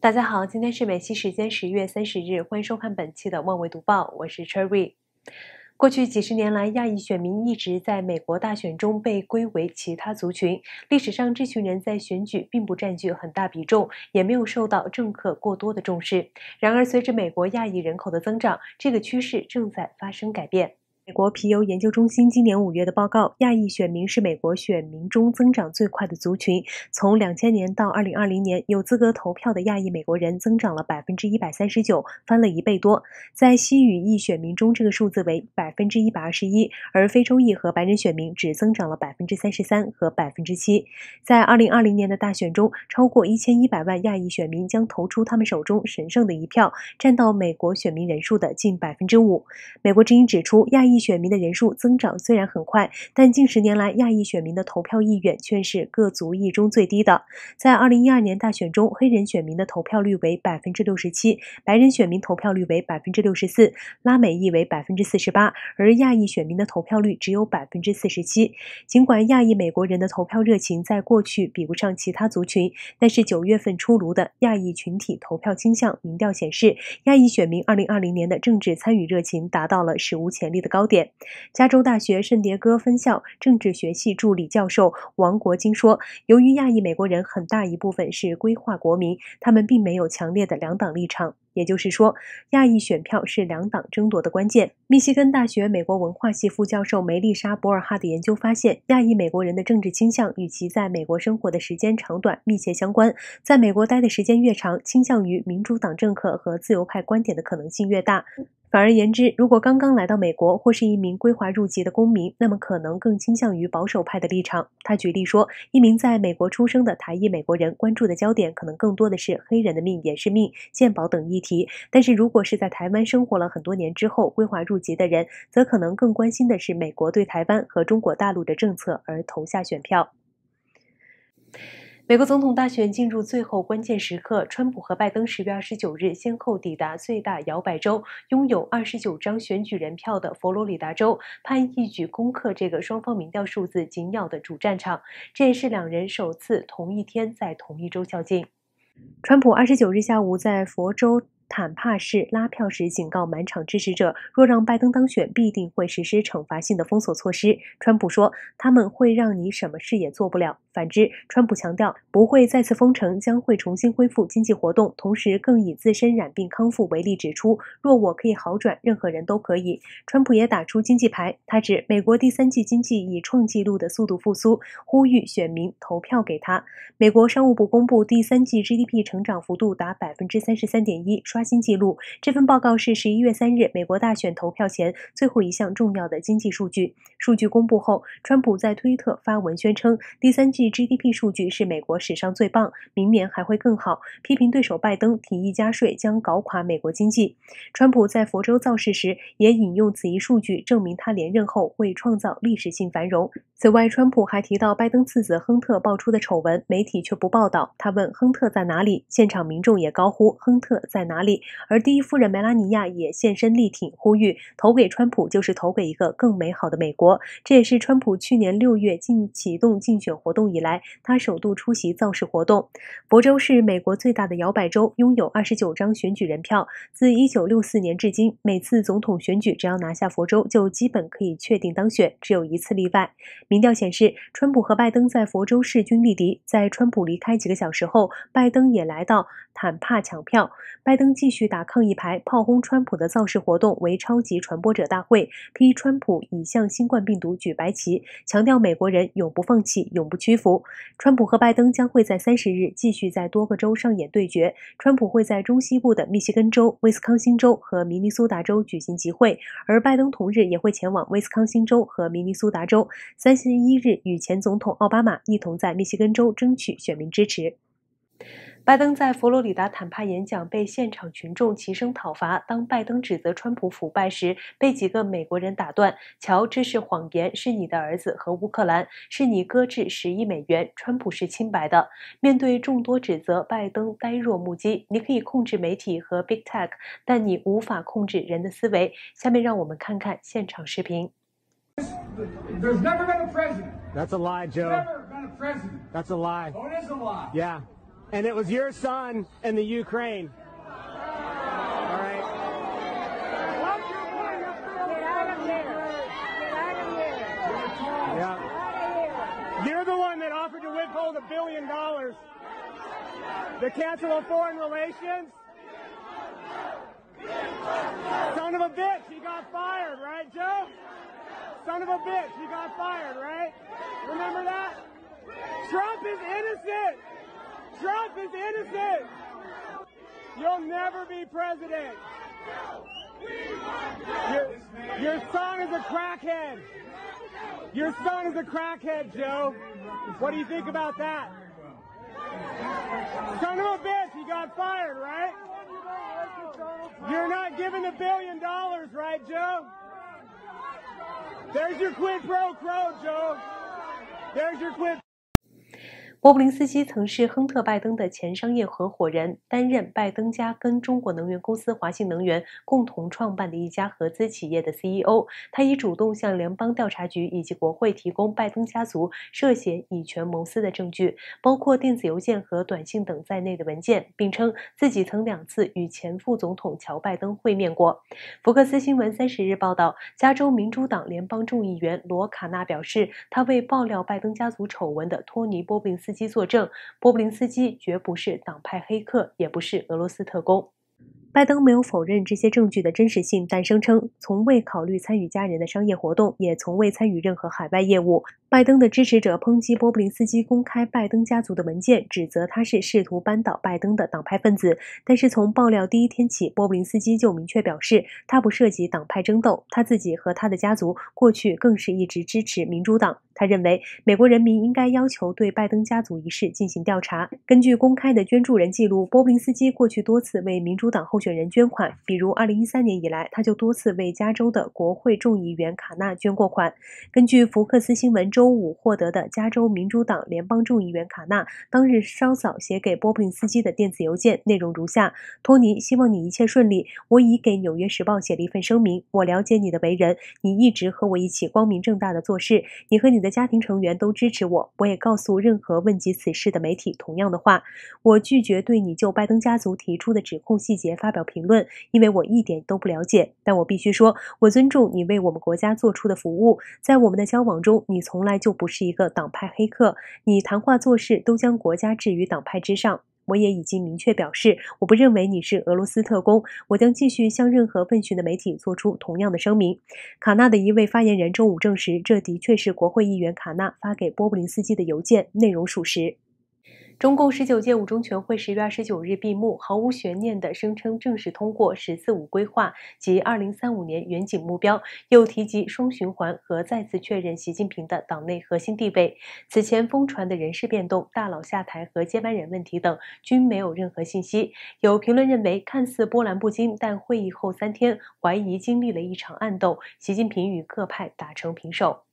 大家好，今天是美西时间10月30日，欢迎收看本期的万维读报，我是 Cherry。 过去几十年来，亚裔选民一直在美国大选中被归为其他族群。历史上，这群人在选举并不占据很大比重，也没有受到政客过多的重视。然而，随着美国亚裔人口的增长，这个趋势正在发生改变。美国皮尤研究中心今年5月的报告，亚裔选民是美国选民中增长最快的族群。从2000年到2020年，有资格投票的亚裔美国人增长了 139%， 翻了一倍多。在西语裔选民中，这个数字为 121%， 而非洲裔和白人选民只增长了 33% 和 7%。 在2020年的大选中，超过1100万亚裔选民将投出他们手中神圣的一票，占到美国选民人数的近 5%。 美国之音指出，亚裔选民的人数增长虽然很快，但近十年来亚裔选民的投票意愿却是各族裔中最低的。在2012年大选中，黑人选民的投票率为 67%， 白人选民投票率为 64%， 拉美裔为 48%， 而亚裔选民的投票率只有 47%。 尽管亚裔美国人的投票热情在过去比不上其他族群，但是9月份出炉的亚裔群体投票倾向民调显示，亚裔选民2020年的政治参与热情达到了史无前例的高点。加州大学圣迭戈分校政治学系助理教授王国金说，由于亚裔美国人很大一部分是规划国民，他们并没有强烈的两党立场。也就是说，亚裔选票是两党争夺的关键。密西根大学美国文化系副教授梅丽莎·博尔哈的研究发现，亚裔美国人的政治倾向与其在美国生活的时间长短密切相关。在美国待的时间越长，倾向于民主党政客和自由派观点的可能性越大。反而言之，如果刚刚来到美国或是一名规划入籍的公民，那么可能更倾向于保守派的立场。他举例说，一名在美国出生的台裔美国人关注的焦点可能更多的是黑人的命也是命、健保等议题，但是如果是在台湾生活了很多年之后规划入籍的人，则可能更关心的是美国对台湾和中国大陆的政策而投下选票。美国总统大选进入最后关键时刻，川普和拜登10月29日先后抵达最大摇摆州、拥有29张选举人票的佛罗里达州，盼一举攻克这个双方民调数字紧咬的主战场。这也是两人首次同一天在同一州较劲。川普29日下午在佛州坦帕市拉票时警告满场支持者，若让拜登当选，必定会实施惩罚性的封锁措施。川普说，他们会让你什么事也做不了。反之，川普强调不会再次封城，将会重新恢复经济活动，同时更以自身染病康复为例指出，若我可以好转，任何人都可以。川普也打出经济牌，他指美国第3季经济以创纪录的速度复苏，呼吁选民投票给他。美国商务部公布第3季 GDP 成长幅度达 33.1%，刷新纪录。这份报告是11月3日美国大选投票前最后一项重要的经济数据。数据公布后，川普在推特发文宣称，第3季 GDP 数据是美国史上最棒，明年还会更好，批评对手拜登提议加税将搞垮美国经济。川普在佛州造势时也引用此一数据，证明他连任后会创造历史性繁荣。此外，川普还提到拜登次子亨特爆出的丑闻，媒体却不报道。他问亨特在哪里，现场民众也高呼亨特在哪里。而第一夫人梅拉尼亚也现身力挺，呼吁投给川普就是投给一个更美好的美国。这也是川普去年6月启动竞选活动以来，他首度出席造势活动。佛州是美国最大的摇摆州，拥有29张选举人票。自1964年至今，每次总统选举只要拿下佛州，就基本可以确定当选，只有一次例外。民调显示，川普和拜登在佛州势均力敌。在川普离开几个小时后，拜登也来到坦帕抢票。拜登继续打抗议牌，炮轰川普的造势活动为超级传播者大会，批川普已向新冠病毒举白旗，强调美国人永不放弃，永不屈服。川普和拜登将会在30日继续在多个州上演对决。川普会在中西部的密西根州、威斯康星州和明尼苏达州举行集会，而拜登同日也会前往威斯康星州和明尼苏达州。31日与前总统奥巴马一同在密西根州争取选民支持。拜登在佛罗里达坦帕演讲被现场群众齐声讨伐。当拜登指责川普腐败时，被几个美国人打断：“瞧，这是谎言，是你的儿子和乌克兰，是你搁置10亿美元，川普是清白的。”面对众多指责，拜登呆若木鸡。你可以控制媒体和 Big Tech， 但你无法控制人的思维。下面让我们看看现场视频。 There's never been a president. That's a lie, Joe. Never been a president. That's a lie. Oh, it is a lie. Yeah. And it was your son in the Ukraine. All right. Get out of here. Get out of here. Yeah. You're the one that offered to withhold $1 billion. The Council on Foreign Relations. Son of a bitch, you got fired, right, Joe? Son of a bitch, you got fired, right? Remember that? Trump is innocent. Trump is innocent. You'll never be president. Your son is a crackhead. Your son is a crackhead, Joe. What do you think about that? Son of a bitch, you got fired, right? You're not giving $1 billion, right, Joe? There's your quid pro quo, Joe. There's your quid. 波布林斯基曾是亨特·拜登的前商业合伙人，担任拜登家跟中国能源公司华信能源共同创办的一家合资企业的 CEO。他已主动向联邦调查局以及国会提供拜登家族涉嫌以权谋私的证据，包括电子邮件和短信等在内的文件，并称自己曾2次与前副总统乔·拜登会面过。福克斯新闻30日报道，加州民主党联邦众议员罗卡纳表示，他为爆料拜登家族丑闻的托尼·波布林斯基 作证，波布林斯基绝不是党派黑客，也不是俄罗斯特工。拜登没有否认这些证据的真实性，但声称从未考虑参与家人的商业活动，也从未参与任何海外业务。拜登的支持者抨击波布林斯基公开拜登家族的文件，指责他是试图扳倒拜登的党派分子。但是从爆料第一天起，波布林斯基就明确表示，他不涉及党派争斗，他自己和他的家族过去更是一直支持民主党。 他认为，美国人民应该要求对拜登家族一事进行调查。根据公开的捐助人记录，波布林斯基过去多次为民主党候选人捐款，比如2013年以来，他就多次为加州的国会众议员卡纳捐过款。根据福克斯新闻周五获得的加州民主党联邦众议员卡纳当日稍早写给波布林斯基的电子邮件，内容如下：托尼，希望你一切顺利。我已给《纽约时报》写了一份声明。我了解你的为人，你一直和我一起光明正大的做事。你和你的 家庭成员都支持我，我也告诉任何问及此事的媒体同样的话。我拒绝对你就拜登家族提出的指控细节发表评论，因为我一点都不了解。但我必须说，我尊重你为我们国家做出的服务。在我们的交往中，你从来就不是一个党派黑客，你谈话做事都将国家置于党派之上。 我也已经明确表示，我不认为你是俄罗斯特工。我将继续向任何问询的媒体做出同样的声明。卡纳的一位发言人周五证实，这的确是国会议员卡纳发给波布林斯基的邮件，内容属实。 中共19届五中全会10月29日闭幕，毫无悬念地声称正式通过“14五”规划及2035年远景目标，又提及双循环和再次确认习近平的党内核心地位。此前疯传的人事变动、大佬下台和接班人问题等均没有任何信息。有评论认为，看似波澜不惊，但会议后3天怀疑经历了一场暗斗，习近平与各派打成平手。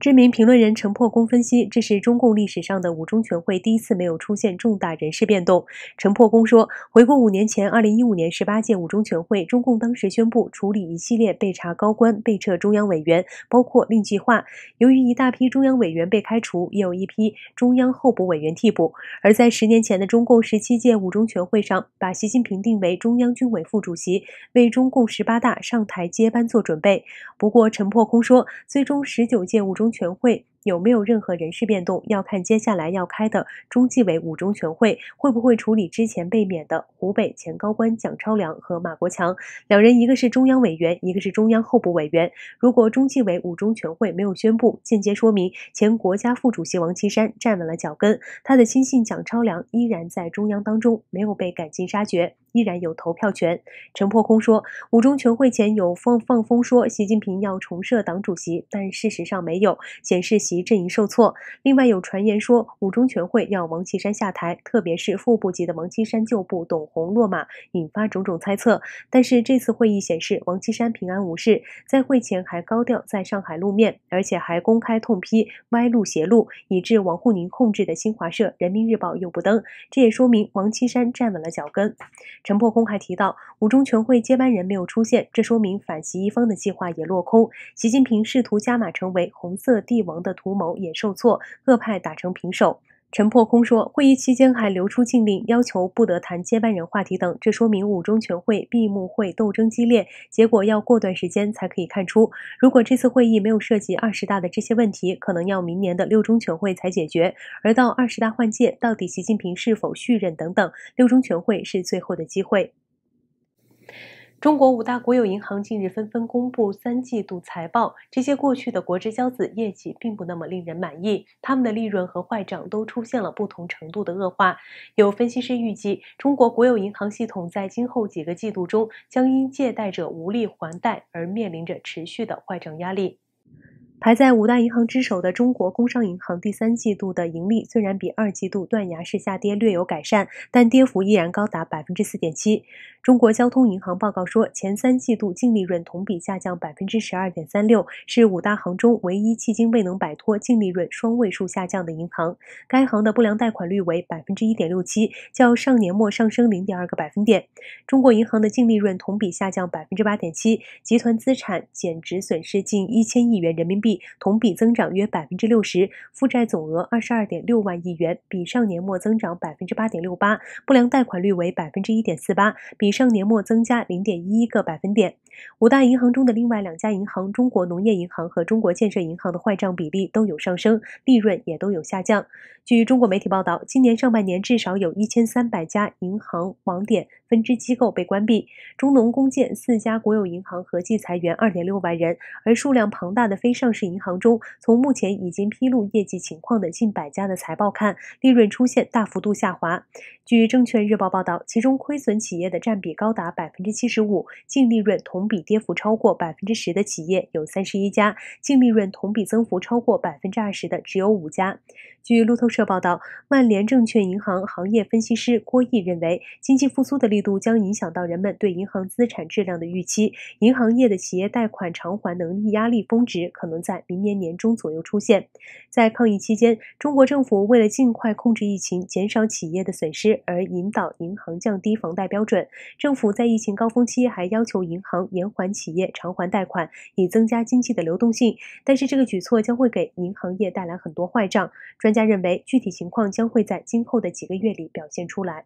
知名评论人陈破功分析，这是中共历史上的五中全会第一次没有出现重大人事变动。陈破功说，回顾5年前2015年18届五中全会，中共当时宣布处理一系列被查高官、被撤中央委员，包括令计划。由于一大批中央委员被开除，也有一批中央候补委员替补。而在10年前的中共17届五中全会上，把习近平定为中央军委副主席，为中共18大上台接班做准备。不过，陈破功说，最终19届五中 全会有没有任何人事变动，要看接下来要开的中纪委五中全会会不会处理之前被免的湖北前高官蒋超良和马国强两人，一个是中央委员，一个是中央候补委员。如果中纪委五中全会没有宣布，间接说明前国家副主席王岐山站稳了脚跟，他的亲信蒋超良依然在中央当中没有被赶尽杀绝。依然有投票权。陈破空说，五中全会前有放风说习近平要重设党主席，但事实上没有，显示习阵营受挫。另外有传言说五中全会要王岐山下台，特别是副部级的王岐山旧部董洪落马，引发种种猜测。但是这次会议显示王岐山平安无事，在会前还高调在上海露面，而且还公开痛批歪路邪路，以致王沪宁控制的新华社、人民日报又不登，这也说明王岐山站稳了脚跟。陈破空还提到，五中全会接班人没有出现，这说明反习一方的计划也落空。习近平试图加码成为红色帝王的图谋也受挫，各派打成平手。陈破空说，会议期间还流出禁令，要求不得谈接班人话题等，这说明五中全会闭幕会斗争激烈，结果要过段时间才可以看出。如果这次会议没有涉及20大的这些问题，可能要明年的6中全会才解决。而到20大换届，到底习近平是否续任等等，6中全会是最后的机会。中国5大国有银行近日纷纷公布3季度财报，这些过去的国之骄子业绩并不那么令人满意，他们的利润和坏账都出现了不同程度的恶化。有分析师预计，中国国有银行系统在今后几个季度中将因借贷者无力还贷而面临着持续的坏账压力。排在5大银行之首的中国工商银行第3季度的盈利虽然比2季度断崖式下跌略有改善，但跌幅依然高达 4.7%。 中国交通银行报告说，前3季度净利润同比下降 12.36%， 是5大行中唯一迄今未能摆脱净利润双位数下降的银行。该行的不良贷款率为 1.67%， 较上年末上升 0.2 个百分点。中国银行的净利润同比下降 8.7%， 集团资产减值损失近1000亿元人民币，同比增长约 60%， 负债总额 22.6 万亿元，比上年末增长 8.68%， 不良贷款率为 1.48%， 比上年末增加 0.11 个百分点。5大银行中的另外2家银行，中国农业银行和中国建设银行的坏账比例都有上升，利润也都有下降。据中国媒体报道，今年上半年至少有1300家银行网点分支机构被关闭，中农工建4家国有银行合计裁员 2.6 万人，而数量庞大的非上市银行中，从目前已经披露业绩情况的近100家的财报看，利润出现大幅度下滑。据证券日报报道，其中亏损企业的占比高达 75%， 净利润同比跌幅超过 10% 的企业有31家，净利润同比增幅超过 20% 的只有5家。据路透社报道，曼联证券银行行业分析师郭毅认为，经济复苏的力度将影响到人们对银行资产质量的预期，银行业的企业贷款偿还能力压力峰值可能在明年年中左右出现。在抗疫期间，中国政府为了尽快控制疫情，减少企业的损失，而引导银行降低防贷标准。政府在疫情高峰期还要求银行延缓企业偿还贷款，以增加经济的流动性，但是这个举措将会给银行业带来很多坏账。专家认为，具体情况将会在今后的几个月里表现出来。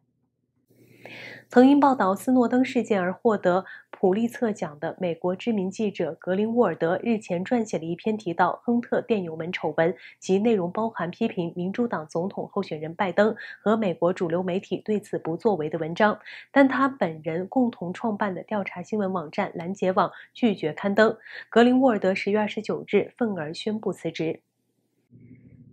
曾因报道斯诺登事件而获得普利策奖的美国知名记者格林沃尔德日前撰写了一篇提到亨特电邮门丑闻，其内容包含批评民主党总统候选人拜登和美国主流媒体对此不作为的文章，但他本人共同创办的调查新闻网站拦截网拒绝刊登。格林沃尔德10月29日愤而宣布辞职。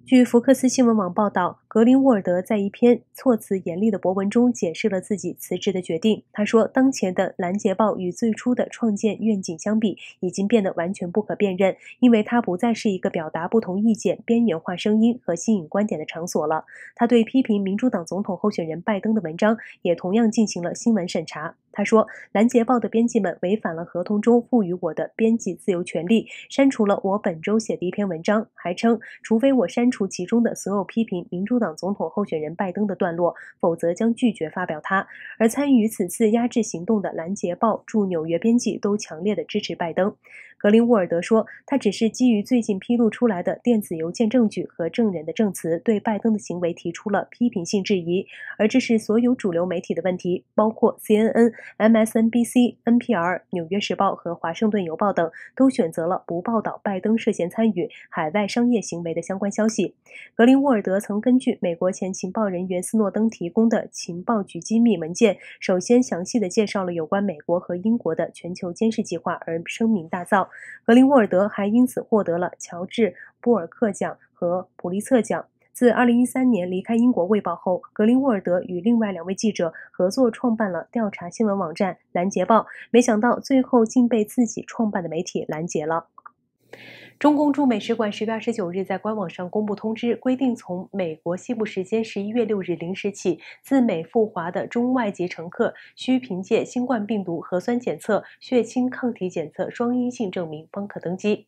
据福克斯新闻网报道，格林沃尔德在一篇措辞严厉的博文中解释了自己辞职的决定。他说，当前的拦截报与最初的创建愿景相比，已经变得完全不可辨认，因为它不再是一个表达不同意见、边缘化声音和新颖观点的场所了。他对批评民主党总统候选人拜登的文章也同样进行了新闻审查。他说，拦截报的编辑们违反了合同中赋予我的编辑自由权利，删除了我本周写的一篇文章，还称除非我删除其中的所有批评民主党总统候选人拜登的段落，否则将拒绝发表它。而参与此次压制行动的拦截报驻纽约编辑都强烈的支持拜登。格林沃尔德说，他只是基于最近披露出来的电子邮件证据和证人的证词，对拜登的行为提出了批评性质疑，而这是所有主流媒体的问题，包括 CNN、MSNBC、NPR、纽约时报和华盛顿邮报等都选择了不报道拜登涉嫌参与海外商业行为的相关消息。格林沃尔德曾根据美国前情报人员斯诺登提供的情报局机密文件，首先详细地介绍了有关美国和英国的全球监视计划而声名大噪。格林沃尔德还因此获得了乔治·布尔克奖和普利策奖。自2013年离开英国《卫报》后，格林沃尔德与另外2位记者合作创办了调查新闻网站《拦截报》，没想到最后竟被自己创办的媒体拦截了。中共驻美使馆10月29日在官网上公布通知，规定从美国西部时间11月6日0时起，自美赴华的中外籍乘客需凭借新冠病毒核酸检测、血清抗体检测双阴性证明方可登机。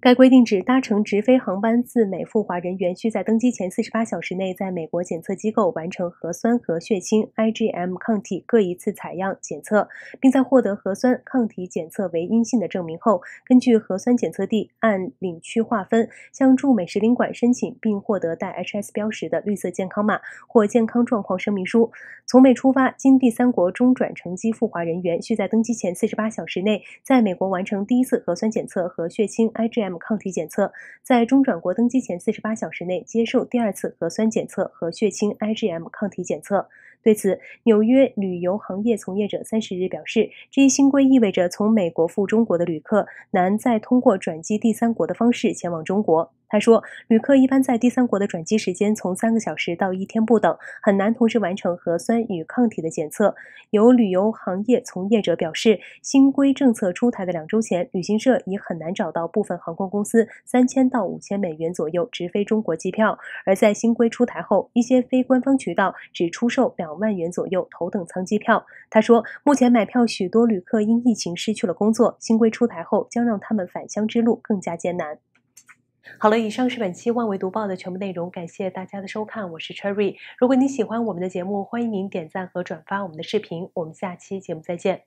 该规定指，搭乘直飞航班自美赴华人员需在登机前48小时内在美国检测机构完成核酸和血清 IgM 抗体各一次采样检测，并在获得核酸抗体检测为阴性的证明后，根据核酸检测地按领区划分，向驻美使领馆申请并获得带 HS 标识的绿色健康码或健康状况声明书。从美出发经第三国中转乘机赴华人员需在登机前48小时内在美国完成第一次核酸检测和血清 IgM抗体检测，在中转国登机前48小时内接受第二次核酸检测和血清 IgM 抗体检测。对此，纽约旅游行业从业者30日表示，这一新规意味着从美国赴中国的旅客难再通过转机第三国的方式前往中国。他说，旅客一般在第三国的转机时间从3个小时到1天不等，很难同时完成核酸与抗体的检测。有旅游行业从业者表示，新规政策出台的2周前，旅行社已很难找到部分航空公司$3000到$5000左右直飞中国机票，而在新规出台后，一些非官方渠道只出售$2万左右头等舱机票。他说，目前买票许多旅客因疫情失去了工作，新规出台后将让他们返乡之路更加艰难。好了，以上是本期万维读报的全部内容，感谢大家的收看，我是 Cherry。 如果您喜欢我们的节目，欢迎您点赞和转发我们的视频，我们下期节目再见。